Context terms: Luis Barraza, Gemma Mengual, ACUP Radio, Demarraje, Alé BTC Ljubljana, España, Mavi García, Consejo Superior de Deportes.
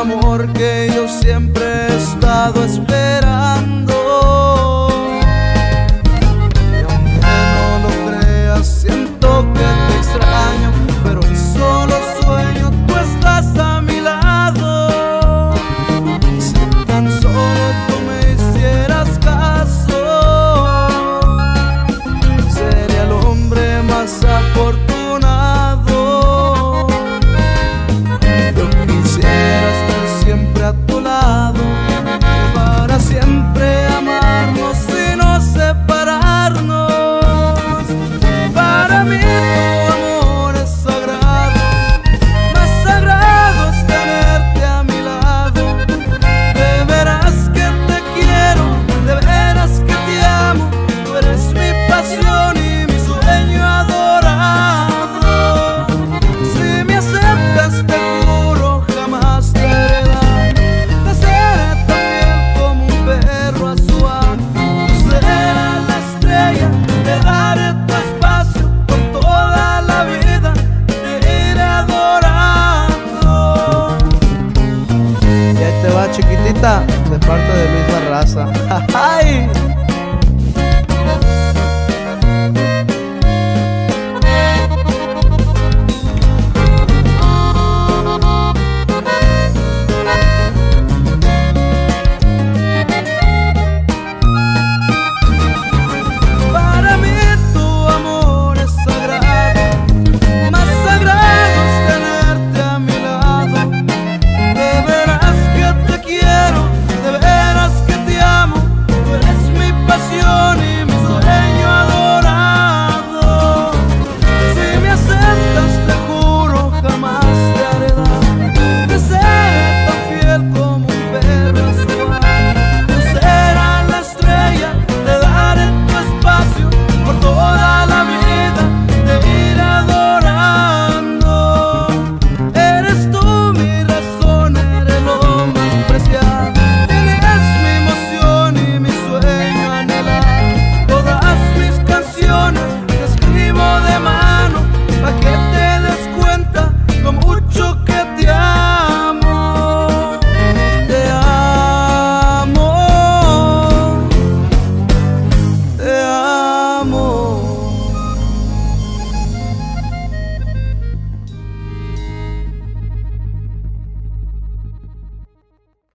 amor que yo siempre he estado esperando. Y aunque no lo creas, siento que te extraño, pero en solo sueño tú estás a mi lado. Si tan solo tú me hicieras caso, sería el hombre más afortunado. Chiquitita, de parte de Luis Barraza. ¡Ay!